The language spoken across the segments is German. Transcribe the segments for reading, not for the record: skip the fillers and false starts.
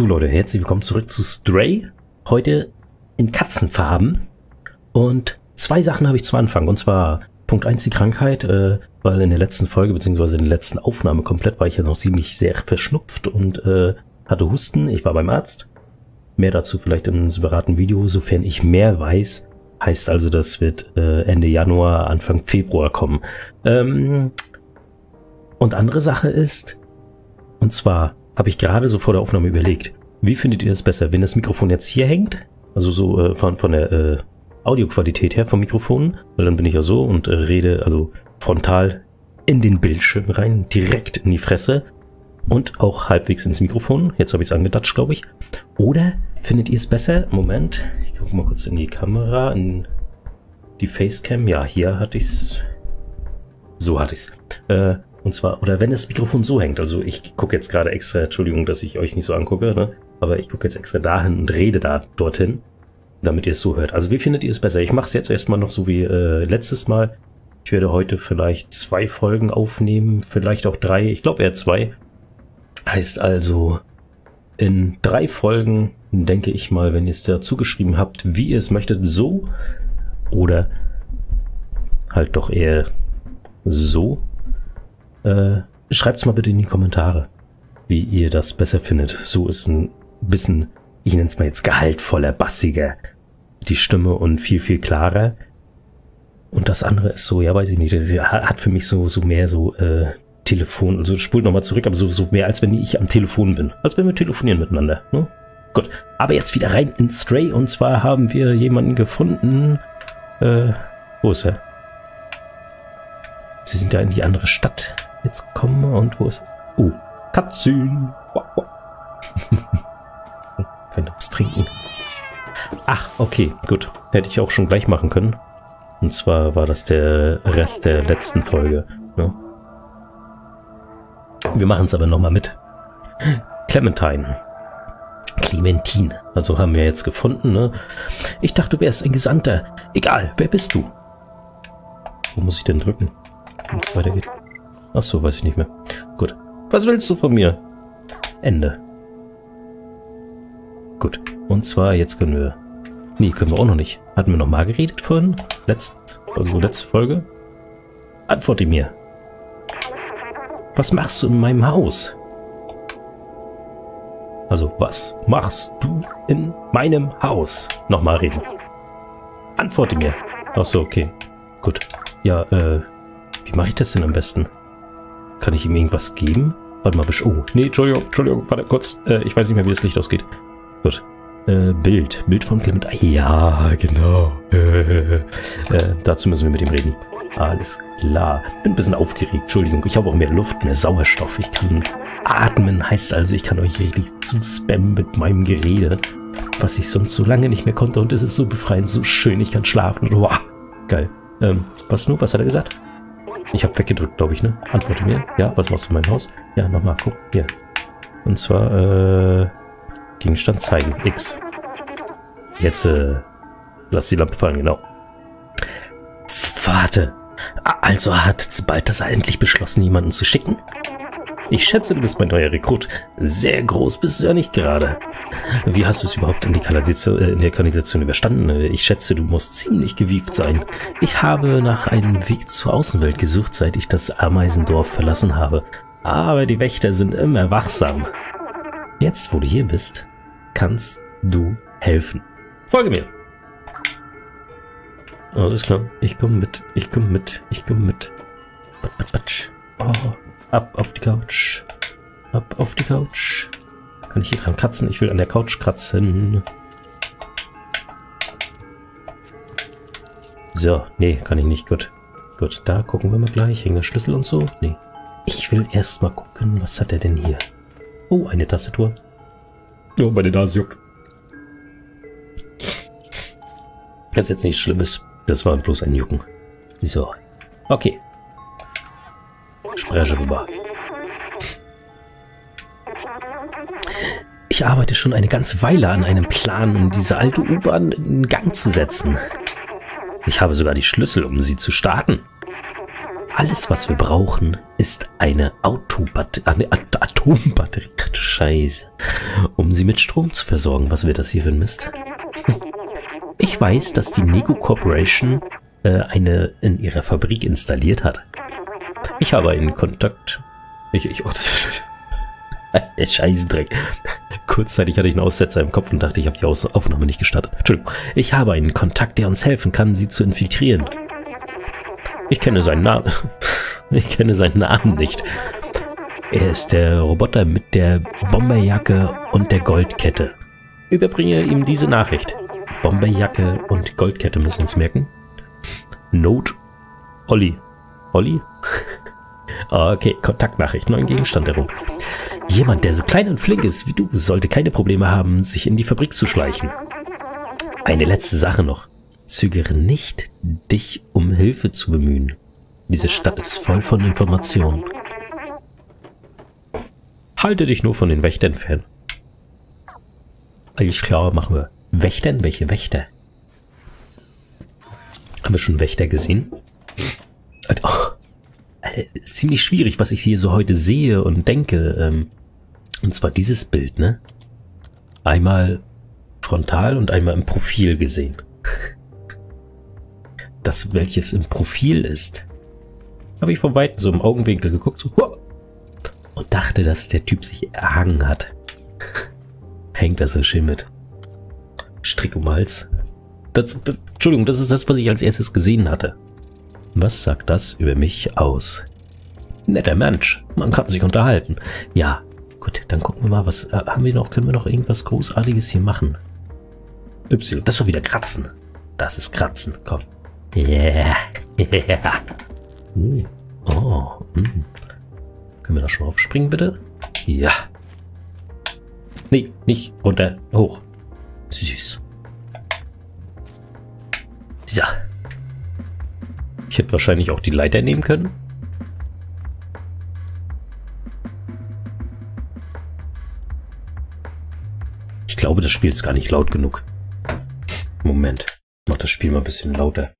zu, Leute. Herzlich willkommen zurück zu Stray. Heute in Katzenfarben. Und zwei Sachen habe ich zu Anfang. Und zwar Punkt 1 die Krankheit, weil in der letzten Folge bzw. in der letzten Aufnahme komplett war ich ja noch ziemlich sehr verschnupft und hatte Husten. Ich war beim Arzt. Mehr dazu vielleicht in einem separaten Video. Sofern ich mehr weiß, heißt also, das wird Ende Januar, Anfang Februar kommen. Und andere Sache ist, und zwar habe ich gerade so vor der Aufnahme überlegt, wie findet ihr das besser, wenn das Mikrofon jetzt hier hängt, also so von der Audioqualität her vom Mikrofon, weil dann bin ich ja so und rede also frontal in den Bildschirm rein, direkt in die Fresse und auch halbwegs ins Mikrofon. Jetzt habe ich es angedatscht, glaube ich. Oder findet ihr es besser? Moment, ich gucke mal kurz in die Kamera, in die Facecam. Ja, hier hatte ich es. So hatte ich es. Und zwar, oder wenn das Mikrofon so hängt, also ich gucke jetzt gerade extra, Entschuldigung, dass ich euch nicht so angucke, ne? Aber ich gucke jetzt extra dahin und rede da dorthin, damit ihr es so hört. Also wie findet ihr es besser? Ich mache es jetzt erstmal noch so wie letztes Mal. Ich werde heute vielleicht 2 Folgen aufnehmen, vielleicht auch 3, ich glaube eher 2. Heißt also, in 3 Folgen, denke ich mal, wenn ihr es dazu geschrieben habt, wie ihr es möchtet, so oder halt doch eher so. Schreibt es mal bitte in die Kommentare, wie ihr das besser findet. So ist ein bisschen, ich nenne es mal jetzt gehaltvoller, bassiger, die Stimme und viel, viel klarer. Und das andere ist so, ja weiß ich nicht, das hat für mich so mehr so Telefon, also spult nochmal zurück, aber so mehr als wenn ich am Telefon bin. Als wenn wir telefonieren miteinander, ne? Gut, aber jetzt wieder rein in Stray und zwar haben wir jemanden gefunden, wo ist er? Sie sind ja in die andere Stadt. Jetzt kommen wir und wo ist... Oh, Katzün. Wow, wow. Können wir was trinken? Ach, okay, gut. Hätte ich auch schon gleich machen können. Und zwar war das der Rest der letzten Folge. Ja. Wir machen es aber nochmal mit. Clementine. Also haben wir jetzt gefunden, ne? Ich dachte, du wärst ein Gesandter. Egal, wer bist du? Wo muss ich denn drücken? Wenn es weitergeht. Achso, weiß ich nicht mehr. Gut. Was willst du von mir? Ende. Gut. Und zwar, jetzt können wir... Nee, können wir auch noch nicht. Hatten wir noch mal geredet vorhin? Letzte Folge? Antworte mir. Was machst du in meinem Haus? Also, was machst du in meinem Haus? Nochmal reden. Antworte mir. Achso, okay. Gut. Ja, wie mache ich das denn am besten? Kann ich ihm irgendwas geben? Warte mal, oh, nee, Entschuldigung, warte kurz. Ich weiß nicht mehr, wie das Licht ausgeht. Gut. Bild von Clement. Ja, genau. Dazu müssen wir mit ihm reden. Alles klar. Bin ein bisschen aufgeregt, Entschuldigung. Ich habe auch mehr Luft, mehr Sauerstoff. Ich kann atmen, heißt also, ich kann euch richtig zuspammen mit meinem Gerede, was ich sonst so lange nicht mehr konnte. Und es ist so befreiend, so schön. Ich kann schlafen. Wow, geil. Was hat er gesagt? Ich habe weggedrückt, glaube ich, ne? Antworte mir. Ja, was machst du in meinem Haus? Ja, nochmal, guck. Hier. Und zwar, Gegenstand zeigen. X. Jetzt, lass die Lampe fallen, genau. Warte. Also hat Balthasar endlich beschlossen, jemanden zu schicken? Ich schätze, du bist mein neuer Rekrut. Sehr groß bist du ja nicht gerade. Wie hast du es überhaupt in der Kanalisation überstanden? Ich schätze, du musst ziemlich gewieft sein. Ich habe nach einem Weg zur Außenwelt gesucht, seit ich das Ameisendorf verlassen habe. Aber die Wächter sind immer wachsam. Jetzt, wo du hier bist, kannst du helfen. Folge mir. Alles klar. Ich komme mit. Batsch. Oh. Ab auf die Couch. Ab auf die Couch. Kann ich hier dran kratzen? Ich will an der Couch kratzen. So, nee, kann ich nicht. Gut. Gut, da gucken wir mal gleich. Hängen der Schlüssel und so? Nee. Ich will erst mal gucken, was hat er denn hier? Oh, eine Tastatur. Oh, meine Nase juckt. Das ist jetzt nichts Schlimmes. Das war bloß ein Jucken. So. Okay. Spreche rüber. Ich arbeite schon eine ganze Weile an einem Plan, um diese alte U-Bahn in Gang zu setzen. Ich habe sogar die Schlüssel, um sie zu starten. Alles, was wir brauchen, ist eine Atombatterie. Scheiße. Um sie mit Strom zu versorgen. Was wird das hier für ein Mist? Ich weiß, dass die Nego Corporation eine in ihrer Fabrik installiert hat. Ich habe einen Kontakt. Scheißendreck. Kurzzeitig hatte ich einen Aussetzer im Kopf und dachte, ich habe die Aufnahme nicht gestartet. Entschuldigung. Ich habe einen Kontakt, der uns helfen kann, sie zu infiltrieren. Ich kenne seinen Namen. Ich kenne seinen Namen nicht. Er ist der Roboter mit der Bomberjacke und der Goldkette. Überbringe ihm diese Nachricht. Bomberjacke und Goldkette müssen wir uns merken. Note Olli. Olli? Okay, Kontaktnachricht. Neuen Gegenstand herum. Jemand, der so klein und flink ist wie du, sollte keine Probleme haben, sich in die Fabrik zu schleichen. Eine letzte Sache noch. Zögere nicht, dich um Hilfe zu bemühen. Diese Stadt ist voll von Informationen. Halte dich nur von den Wächtern fern. Alles klar, machen wir. Wächtern? Welche Wächter? Haben wir schon Wächter gesehen? Oh, Alter, ist ziemlich schwierig, was ich hier so heute sehe und denke. Und zwar dieses Bild, ne? Einmal frontal und einmal im Profil gesehen. Das, welches im Profil ist, habe ich von Weitem so im Augenwinkel geguckt, so, und dachte, dass der Typ sich erhangen hat. Hängt da so schön mit Strick um den Hals. Entschuldigung, das ist das, was ich als erstes gesehen hatte. Was sagt das über mich aus? Netter Mensch, man kann sich unterhalten. Ja, gut, dann gucken wir mal, was haben wir noch? Können wir noch irgendwas Großartiges hier machen? Y, das ist doch wieder Kratzen. Das ist Kratzen, komm. Yeah, yeah. Oh, können wir da schon aufspringen, bitte? Ja. Nee, nicht runter, hoch. Süß. Ja. Ich hätte wahrscheinlich auch die Leiter nehmen können. Ich glaube, das Spiel ist gar nicht laut genug. Moment. Ich mach das Spiel mal ein bisschen lauter.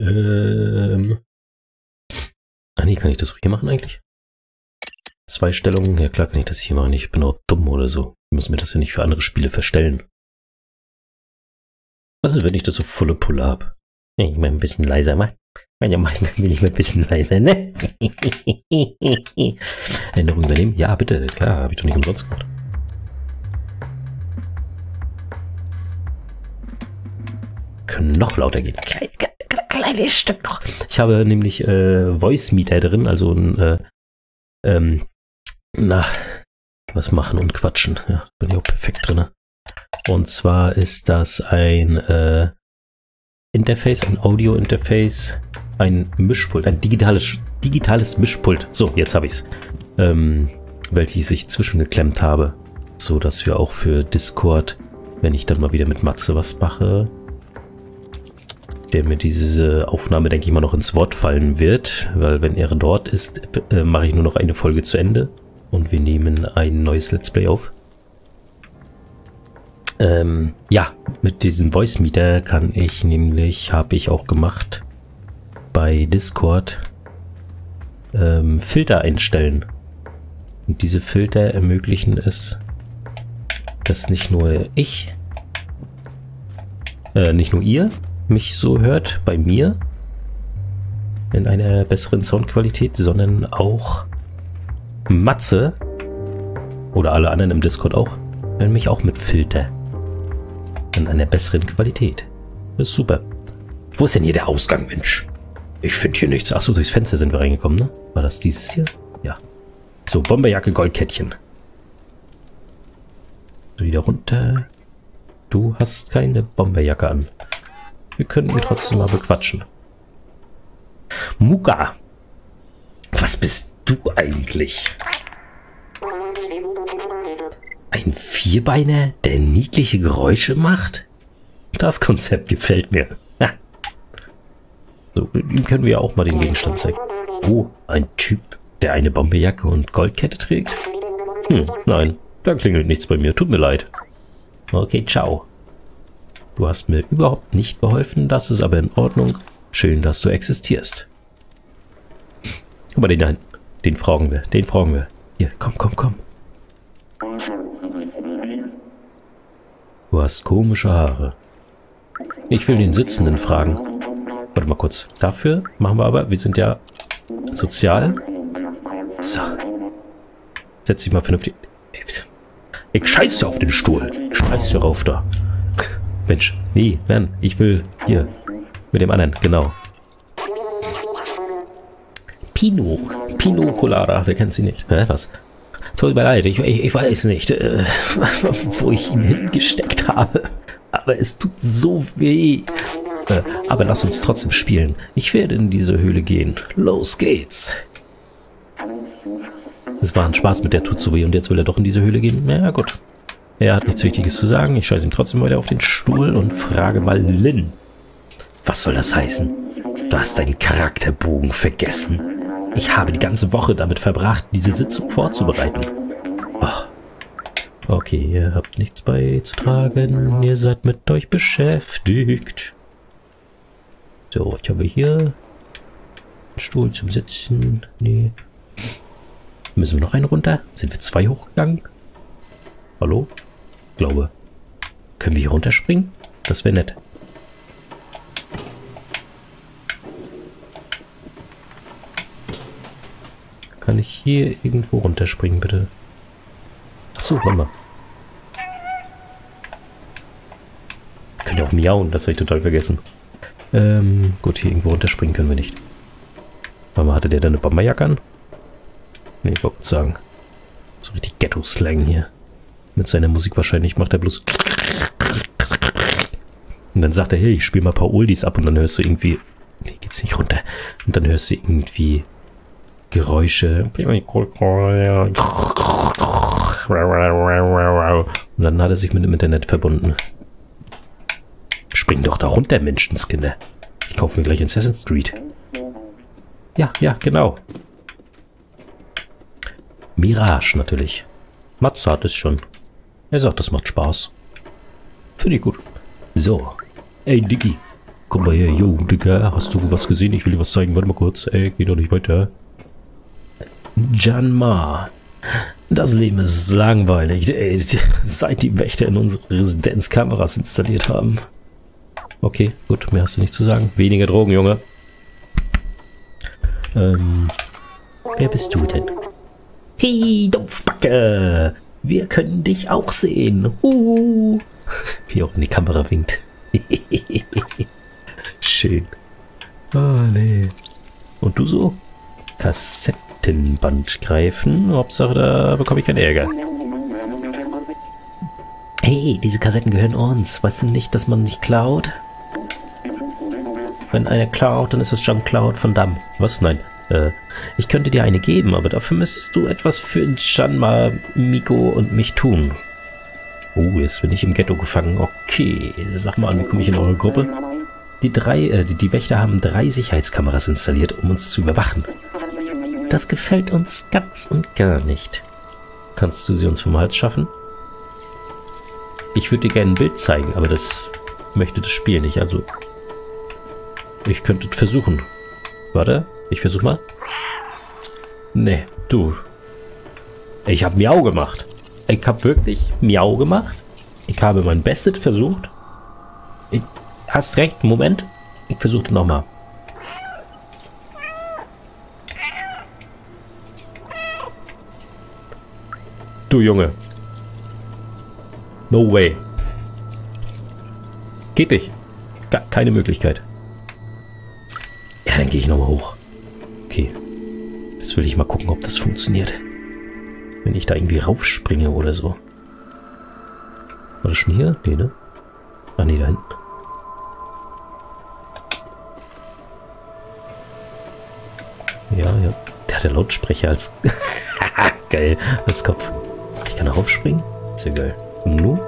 Ah nee, kann ich das hier machen eigentlich? Zwei Stellungen? Ja klar kann ich das hier machen. Ich bin auch dumm oder so. Ich muss mir das ja nicht für andere Spiele verstellen. Was ist, wenn ich das so volle Pulle habe? Ich mein, ein bisschen leiser, mal. Meine Meinung will ich mal ein bisschen leiser, ne? Änderung übernehmen? Ja, bitte. Klar, habe ich doch nicht umsonst gemacht. Können noch lauter gehen. Kleines Stück noch. Ich habe nämlich Voice Meter drin, also ein was machen und quatschen. Ja, bin ich auch perfekt drin. Und zwar ist das ein Interface, ein Audio-Interface, ein Mischpult, ein digitales Mischpult. So, jetzt habe ich es. Welches ich zwischengeklemmt habe, so dass wir auch für Discord, wenn ich dann mal wieder mit Matze was mache, der mir diese Aufnahme, denke ich mal, noch ins Wort fallen wird, weil wenn er dort ist, mache ich nur noch eine Folge zu Ende und wir nehmen ein neues Let's Play auf. Ja, mit diesem Voice Meter kann ich nämlich, habe ich auch gemacht, bei Discord Filter einstellen. Und diese Filter ermöglichen es, dass nicht nur ihr mich so hört, bei mir, in einer besseren Soundqualität, sondern auch Matze oder alle anderen im Discord auch, hören mich auch mit Filter in einer besseren Qualität. Das ist super. Wo ist denn hier der Ausgang, Mensch? Ich finde hier nichts. Achso, durchs Fenster sind wir reingekommen, ne? War das dieses hier? Ja. So, Bomberjacke, Goldkettchen. So, wieder runter. Du hast keine Bomberjacke an. Wir könnten ihn trotzdem mal bequatschen. Muka! Was bist du eigentlich? Ein Vierbeiner, der niedliche Geräusche macht? Das Konzept gefällt mir. Ja. So, ihm können wir auch mal den Gegenstand zeigen. Oh, ein Typ, der eine Bomberjacke und Goldkette trägt? Nein, da klingelt nichts bei mir. Tut mir leid. Okay, ciao. Du hast mir überhaupt nicht geholfen, das ist aber in Ordnung. Schön, dass du existierst. Aber den einen, den fragen wir, den fragen wir. Hier, komm, komm, komm. Du hast komische Haare. Ich will den Sitzenden fragen. Warte mal kurz. Dafür machen wir aber, wir sind ja sozial. So. Setz dich mal vernünftig. Ich scheiße auf den Stuhl. Scheiße rauf da. Mensch, nee, nein, ich will hier. Mit dem anderen, genau. Pino. Pino Colada, wer kennt sie nicht? Hä, was? Tut mir leid, ich weiß nicht, wo ich ihn hingesteckt habe. Aber es tut so weh. Aber lass uns trotzdem spielen. Ich werde in diese Höhle gehen. Los geht's. Es war ein Spaß mit der Tutsubi und jetzt will er doch in diese Höhle gehen. Na ja, gut. Er hat nichts Wichtiges zu sagen. Ich scheiße ihm trotzdem weiter auf den Stuhl und frage mal Lin. Was soll das heißen? Du hast deinen Charakterbogen vergessen. Ich habe die ganze Woche damit verbracht, diese Sitzung vorzubereiten. Oh. Okay, ihr habt nichts beizutragen. Ihr seid mit euch beschäftigt. So, ich habe hier einen Stuhl zum Sitzen. Nee. Müssen wir noch einen runter? Sind wir zwei hochgegangen? Hallo? Glaube. Können wir hier runterspringen? Das wäre nett. Kann ich hier irgendwo runterspringen, bitte? Achso, warte mal. Ich kann ja auch miauen, das habe ich total vergessen. Gut, hier irgendwo runterspringen können wir nicht. Warte mal, hatte der da eine Bomberjacke an? Ne, ich wollte sagen. So richtig Ghetto-Slang hier. Mit seiner Musik wahrscheinlich macht er bloß... Und dann sagt er, hey, ich spiele mal ein paar Oldies ab und dann hörst du irgendwie... Ne, geht's nicht runter. Und dann hörst du irgendwie... Geräusche. Und dann hat er sich mit dem Internet verbunden. Spring doch da runter, Menschenskinder. Ich kaufe mir gleich Assassin's Creed. Ja, ja, genau. Mirage natürlich. Mats hat es schon. Er sagt, das macht Spaß. Finde ich gut. So. Ey, Diggi. Komm mal her, yo, Digga. Hast du was gesehen? Ich will dir was zeigen. Warte mal kurz. Ey, geh doch nicht weiter. Janma. Das Leben ist langweilig, ey, seit die Wächter in unsere Residenz Kameras installiert haben. Okay, gut, mehr hast du nicht zu sagen. Weniger Drogen, Junge. Wer bist du denn? Hey, Dumpfbacke! Wir können dich auch sehen. Wie auch in die Kamera winkt. Schön. Oh, nee. Und du so? Kassette. Tintenband greifen. Hauptsache, da bekomme ich keinen Ärger. Hey, diese Kassetten gehören uns. Weißt du nicht, dass man nicht klaut? Wenn einer klaut, dann ist es schon Cloud von Damm. Was? Nein. Ich könnte dir eine geben, aber dafür müsstest du etwas für Janma, Miko und mich tun. Oh, jetzt bin ich im Ghetto gefangen. Okay, sag mal, wie komme ich in eure Gruppe? Die Wächter haben 3 Sicherheitskameras installiert, um uns zu überwachen. Das gefällt uns ganz und gar nicht. Kannst du sie uns vom Hals schaffen? Ich würde dir gerne ein Bild zeigen, aber das möchte das Spiel nicht. Also, ich könnte es versuchen. Warte, ich versuche mal. Nee, du. Ich habe Miau gemacht. Ich habe wirklich Miau gemacht. Ich habe mein Bestes versucht. Hast recht, Moment. Ich versuche nochmal. Du Junge. No way. Geht nicht. Keine Möglichkeit. Ja, dann gehe ich nochmal hoch. Okay. Jetzt will ich mal gucken, ob das funktioniert. Wenn ich da irgendwie raufspringe oder so. War das schon hier? Nee, ne? Ah, nee, da hinten. Ja, ja. Der hat der Lautsprecher als... Geil. Als Kopf. Kann er aufspringen? Ist ja geil. Und nun?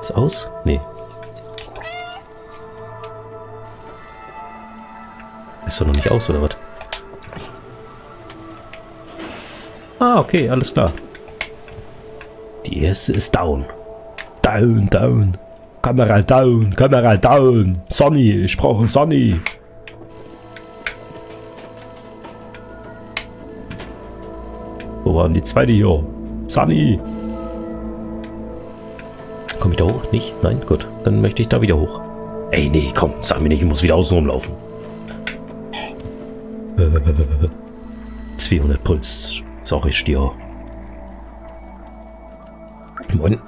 Ist aus? Nee. Ist doch noch nicht aus, oder was? Ah, okay, alles klar. Die erste ist down. Down, down. Kamera down, Sonny, ich brauche Sonny. waren die zweite hier? Sunny! Komm ich da hoch? Nicht? Nein? Gut. Dann möchte ich da wieder hoch. Ey, nee, komm. Sag mir nicht, ich muss wieder außen rumlaufen. 200 Puls. Sorry, Stier. Moin.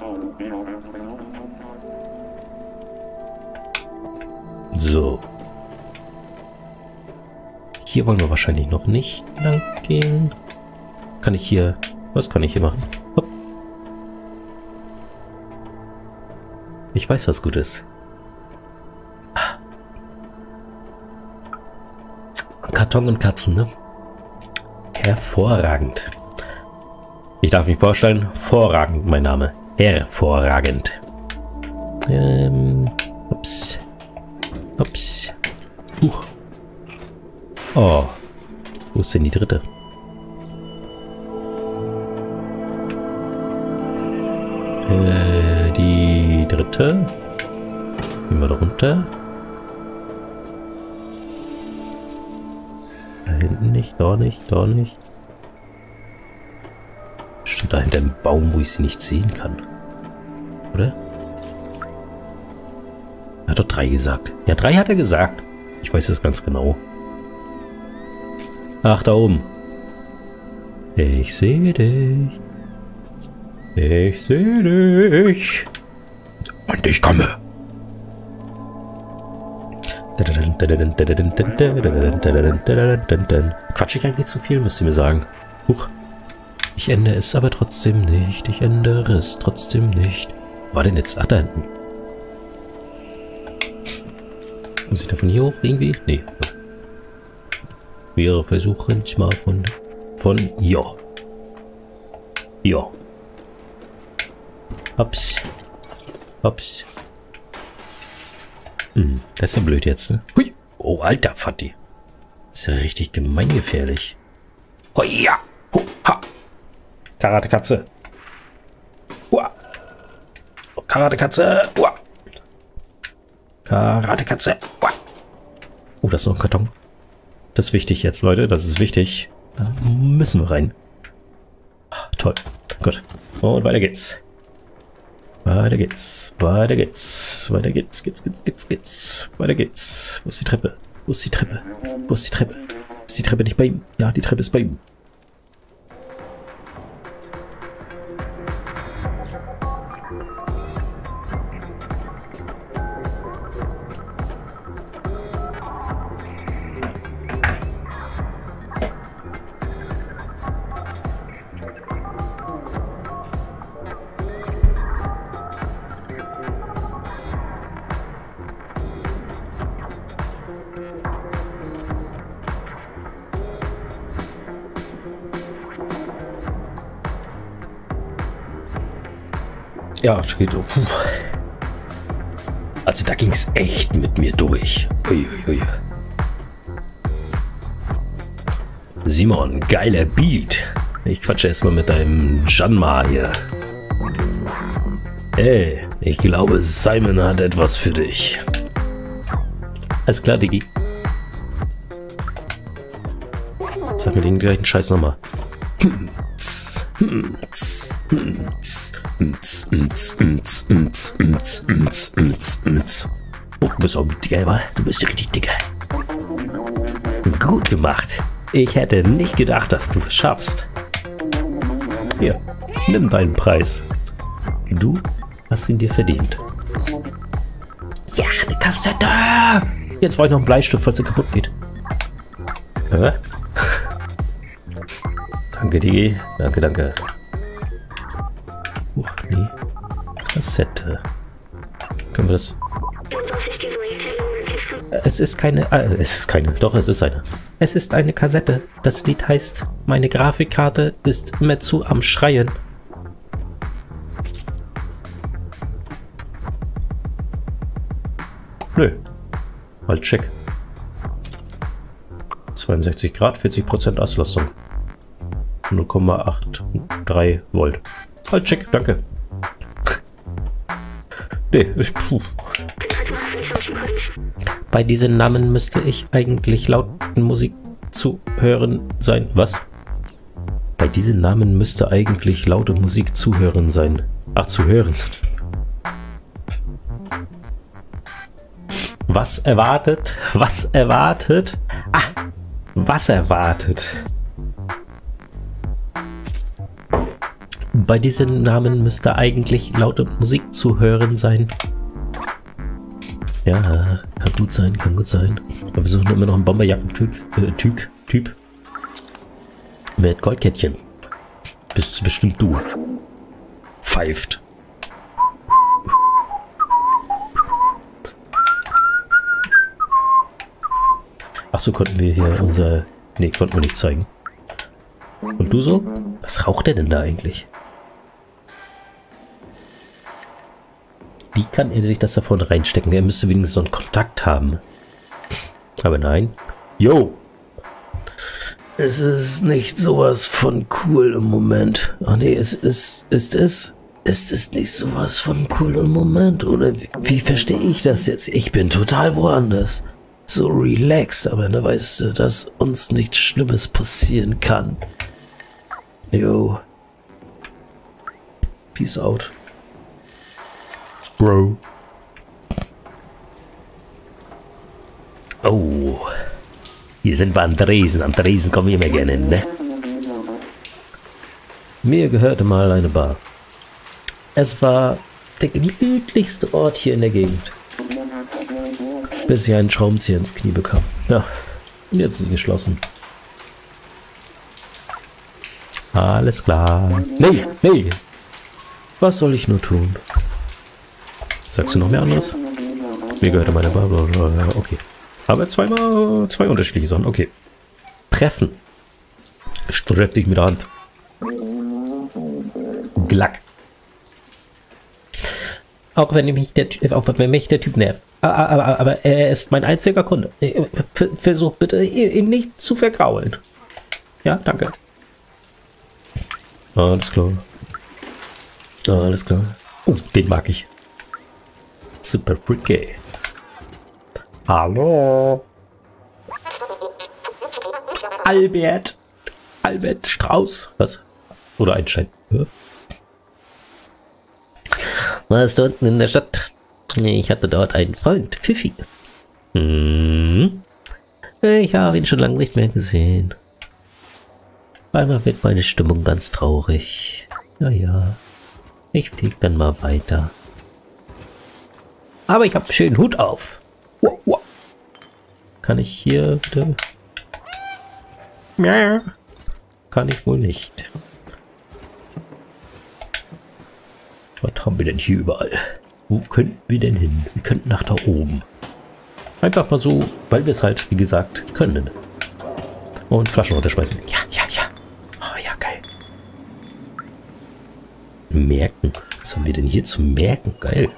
So. Hier wollen wir wahrscheinlich noch nicht lang gehen. Kann ich hier... Was kann ich hier machen? Hopp. Ich weiß, was gut ist. Karton und Katzen, ne? Hervorragend. Ich darf mich vorstellen. Hervorragend, mein Name. Hervorragend. Ups. Ups. Huch. Oh. Wo ist denn die dritte? Die dritte. Gehen wir da runter. Da hinten nicht, da nicht, da nicht. Bestimmt da hinter dem Baum, wo ich sie nicht sehen kann. Oder? Er hat doch 3 gesagt. Ja, 3 hat er gesagt. Ich weiß es ganz genau. Ach, da oben. Ich sehe dich. Ich sehe dich. Und ich komme. Quatsch ich eigentlich zu viel, müsst ihr mir sagen. Huch. Ich ändere es aber trotzdem nicht. Ich ändere es trotzdem nicht. Wo war denn jetzt? Ach, da hinten. Muss ich da von hier hoch irgendwie? Nee. Wir versuchen es mal von hier. Ja. Hops. Hops. Hm, das ist ja blöd jetzt, ne? Hui! Oh, alter Fatti. Ist ja richtig gemeingefährlich. Hui! Ja! Ha! Karatekatze! Uah! Karatekatze! Uah! Karatekatze! Uah! Oh, das ist noch ein Karton. Das ist wichtig jetzt, Leute. Das ist wichtig. Da müssen wir rein. Ah, toll. Gut. Und weiter geht's. Weiter geht's, weiter geht's, weiter geht's, geht's. Weiter geht's. Wo ist die Treppe? Wo ist die Treppe? Wo ist die Treppe? Ist die Treppe nicht bei ihm? Ja, die Treppe ist bei ihm. Ja, geht um. Also da ging es echt mit mir durch. Uiuiui. Simon, geiler Beat. Ich quatsche erstmal mit deinem Janma hier. Ey, ich glaube, Simon hat etwas für dich. Alles klar, Diggi. Sag mir den gleichen Scheiß nochmal. Oh, du bist auch dicker, wa? Du bist richtig dicker. Gut gemacht. Ich hätte nicht gedacht, dass du es schaffst. Hier, nimm deinen Preis. Du hast ihn dir verdient. Ja, eine Kassette! Jetzt brauche ich noch einen Bleistift, falls er kaputt geht. Ja. Danke, Digi. Danke, danke. Nee. Kassette. Können wir das... Es ist keine... es ist keine. Doch, es ist eine. Es ist eine Kassette. Das Lied heißt, meine Grafikkarte ist immer zu am Schreien. Nö. Halt check. 62 Grad, 40% Auslastung. 0,83 Volt. Halt check, danke. Nee, puh. Bei diesen Namen müsste ich eigentlich lauten Musik zu hören sein. Was? Bei diesem Namen müsste eigentlich laute Musik zu hören sein. Ach, zu hören. Was erwartet? Was erwartet? Ah, was erwartet? Bei diesem Namen müsste eigentlich laute Musik zu hören sein. Ja, kann gut sein, kann gut sein. Wir suchen immer noch einen Bomberjacken-Typ mit Goldkettchen. Bist bestimmt du. Pfeift. Achso, konnten wir hier unser... Ne, konnten wir nicht zeigen. Und du so? Was raucht der denn da eigentlich? Wie kann er sich das da vorne reinstecken? Er müsste wenigstens so einen Kontakt haben. Aber nein. Yo! Es ist nicht sowas von cool im Moment. Ach nee, es ist nicht sowas von cool im Moment. Oder wie verstehe ich das jetzt? Ich bin total woanders. So relaxed, aber da weißt du, dass uns nichts Schlimmes passieren kann. Yo. Peace out. Bro. Oh. Hier sind wir an Dresen. An Dresen kommen wir immer gerne, ne? Mir gehörte mal eine Bar. Es war der gemütlichste Ort hier in der Gegend. Bis ich einen Schraubenzieher ins Knie bekam. Ja, jetzt ist sie geschlossen. Alles klar. Nee, nee. Was soll ich nur tun? Sagst du noch mehr anderes? Mir gehörte meine Bar. Okay. Aber zweimal zwei unterschiedliche Sachen. Okay. Treffen. Streff dich mit der Hand. Glack. Auch wenn mich der Typ nervt. Aber er ist mein einziger Kunde. Versuch bitte, ihn nicht zu vergraulen. Ja, danke. Alles klar. Alles klar. Oh, den mag ich. Super freaky. Hallo. Albert. Albert Strauß. Was? Oder Einstein. Ja. Was ist da unten in der Stadt? Ich hatte dort einen Freund, Pfiffi. Hm. Ich habe ihn schon lange nicht mehr gesehen. Einmal wird meine Stimmung ganz traurig. Naja, ich fliege dann mal weiter. Aber ich habe einen schönen Hut auf. Kann ich hier bitte? Ja. Kann ich wohl nicht. Was haben wir denn hier überall? Wo könnten wir denn hin? Wir könnten nach da oben. Einfach mal so, weil wir es halt, wie gesagt, können. Und Flaschen runterschmeißen. Ja, ja, ja. Oh ja, geil. Merken. Was haben wir denn hier zu merken? Geil.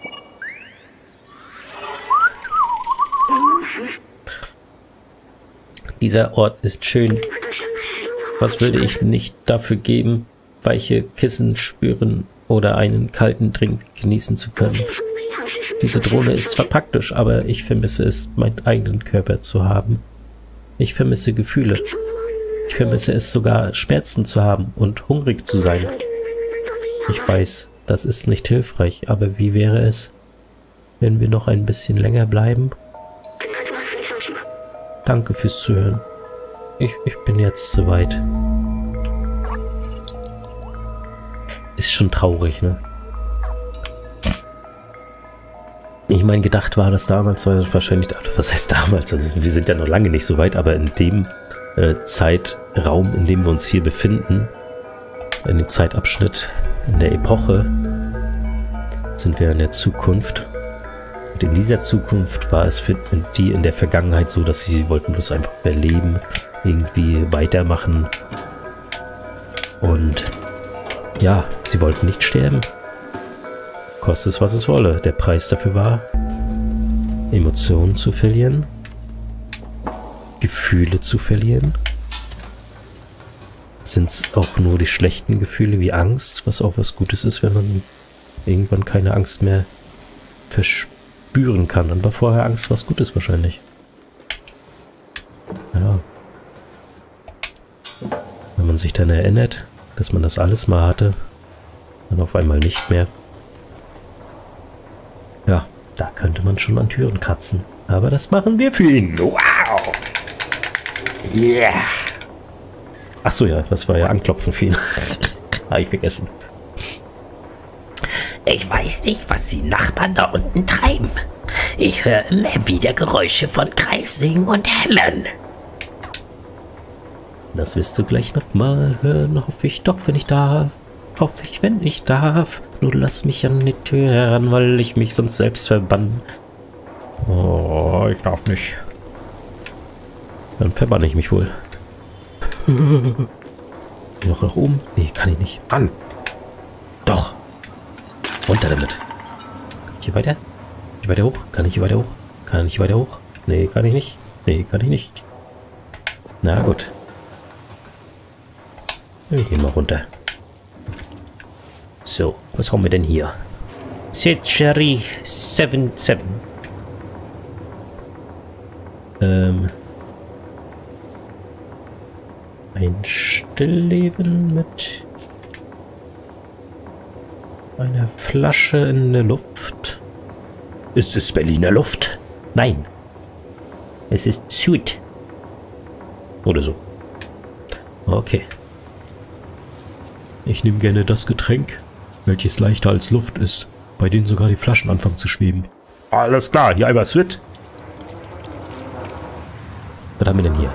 Dieser Ort ist schön. Was würde ich nicht dafür geben, weiche Kissen spüren oder einen kalten Drink genießen zu können. Diese Drohne ist zwar praktisch, aber ich vermisse es, meinen eigenen Körper zu haben. Ich vermisse Gefühle. Ich vermisse es sogar, Schmerzen zu haben und hungrig zu sein. Ich weiß, das ist nicht hilfreich, aber wie wäre es, wenn wir noch ein bisschen länger bleiben? Danke fürs Zuhören. Ich bin jetzt soweit. Ist schon traurig, ne? Ich meine, gedacht war das damals, war wahrscheinlich, was heißt damals? Also wir sind ja noch lange nicht so weit, aber in dem Zeitraum, in dem wir uns hier befinden, in dem Zeitabschnitt, in der Epoche, sind wir in der Zukunft. Und in dieser Zukunft war es für die in der Vergangenheit so, dass sie wollten bloß einfach überleben, irgendwie weitermachen und ja, sie wollten nicht sterben. Koste es, was es wolle. Der Preis dafür war, Emotionen zu verlieren, Gefühle zu verlieren. Sind es auch nur die schlechten Gefühle wie Angst, was auch was Gutes ist, wenn man irgendwann keine Angst mehr verspüren kann. Dann war vorher Angst was Gutes wahrscheinlich. Ja. Wenn man sich dann erinnert, dass man das alles mal hatte. Dann auf einmal nicht mehr. Ja, da könnte man schon an Türen kratzen. Aber das machen wir für ihn. Wow! Yeah! Achso, ja, das war ja Anklopfen für ihn. Habe ich vergessen. Ich weiß nicht, was die Nachbarn da unten treiben. Ich höre immer wieder Geräusche von Kreissägen und Hämmern. Das wirst du gleich nochmal hören. Hoffe ich doch, wenn ich darf. Hoffe ich, wenn ich darf. Nur lass mich an die Tür heran, weil ich mich sonst selbst verbann. Oh, ich darf nicht. Dann verbanne ich mich wohl. Noch nach oben? Nee, kann ich nicht. An! Doch! Runter damit! Kann ich hier weiter? Kann ich weiter hoch? Kann ich hier weiter hoch? Kann ich weiter hoch? Nee, kann ich nicht. Nee, kann ich nicht. Na gut. Ich gehe mal runter. So, was haben wir denn hier? Century 77. Ein Stillleben mit einer Flasche in der Luft. Ist es Berliner Luft? Nein. Es ist Süd. Oder so. Okay. Ich nehme gerne das Getränk, welches leichter als Luft ist, bei denen sogar die Flaschen anfangen zu schweben. Alles klar, hier einmal Süd. Was haben wir denn hier?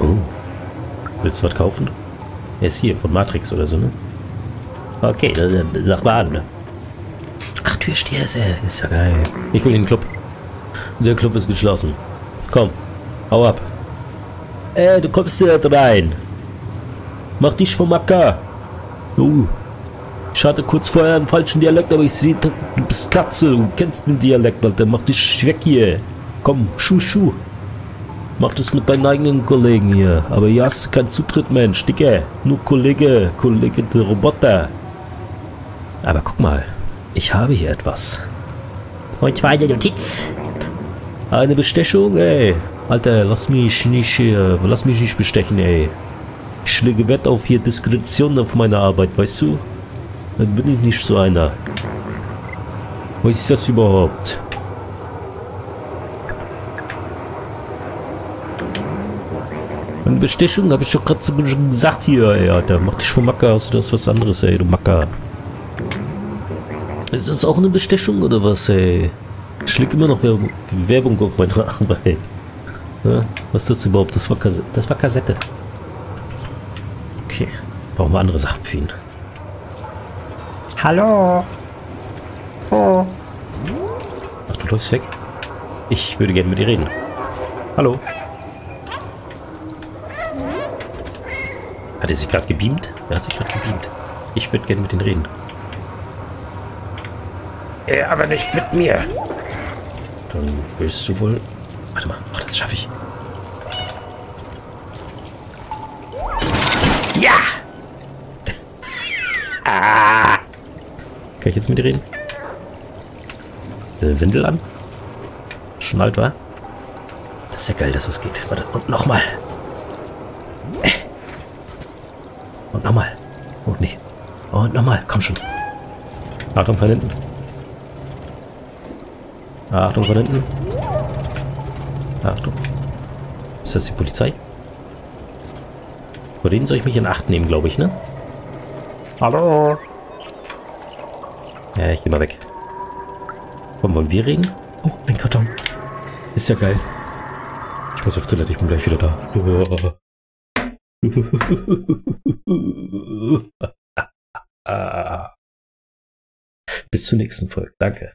Oh. Willst du was kaufen? Er ist hier, von Matrix oder so, ne? Okay, dann sag mal an, ne? Ach, Türsteher ist ja geil. Ich will in den Club. Der Club ist geschlossen. Komm, hau ab. Du kommst hier rein. Mach dich vom Acker. Ich hatte kurz vorher einen falschen Dialekt, aber ich sehe, du bist Katze. Du kennst den Dialekt, Alter. Mach dich weg hier. Komm, Schuh. Mach das mit deinen eigenen Kollegen hier. Aber hier hast du keinen Zutritt, Mensch. Digga, nur Kollege der Roboter. Aber guck mal, ich habe hier etwas. Und zwar eine Notiz. Eine Bestechung, ey. Alter, lass mich nicht bestechen, ey. Ich lege Wert auf hier Diskretion auf meine Arbeit, weißt du? Dann bin ich nicht so einer. Was ist das überhaupt? Eine Bestechung habe ich doch gerade so gesagt hier, ey, Alter. Mach dich vom Macker aus, du hast was anderes, ey, du Macker. Ist das auch eine Bestechung oder was, ey? Ich lege immer noch Werbung auf meine Arbeit. Ja? Was ist das überhaupt? Das war Kassette. Okay, brauchen wir andere Sachen für ihn. Hallo! Oh. Ach, du läufst weg? Ich würde gerne mit dir reden. Hallo? Hat er sich gerade gebeamt? Er hat sich gerade gebeamt. Ich würde gerne mit denen reden. Er aber nicht mit mir. Dann willst du wohl... Warte mal, ach, das schaffe ich. Ja! Ah! Kann ich jetzt mit dir reden? Windel an? Schon alt, wa? Das ist ja geil, dass das geht. Warte, und nochmal. Und nochmal. Oh, nee. Und nochmal. Komm schon. Achtung von hinten. Achtung von hinten. Achtung. Ist das die Polizei? Vor denen soll ich mich in Acht nehmen, glaube ich, ne? Hallo? Ja, ich gehe mal weg. Wollen wir reden? Oh, ein Karton. Ist ja geil. Ich muss auf Toilette, ich bin gleich wieder da. Bis zur nächsten Folge. Danke.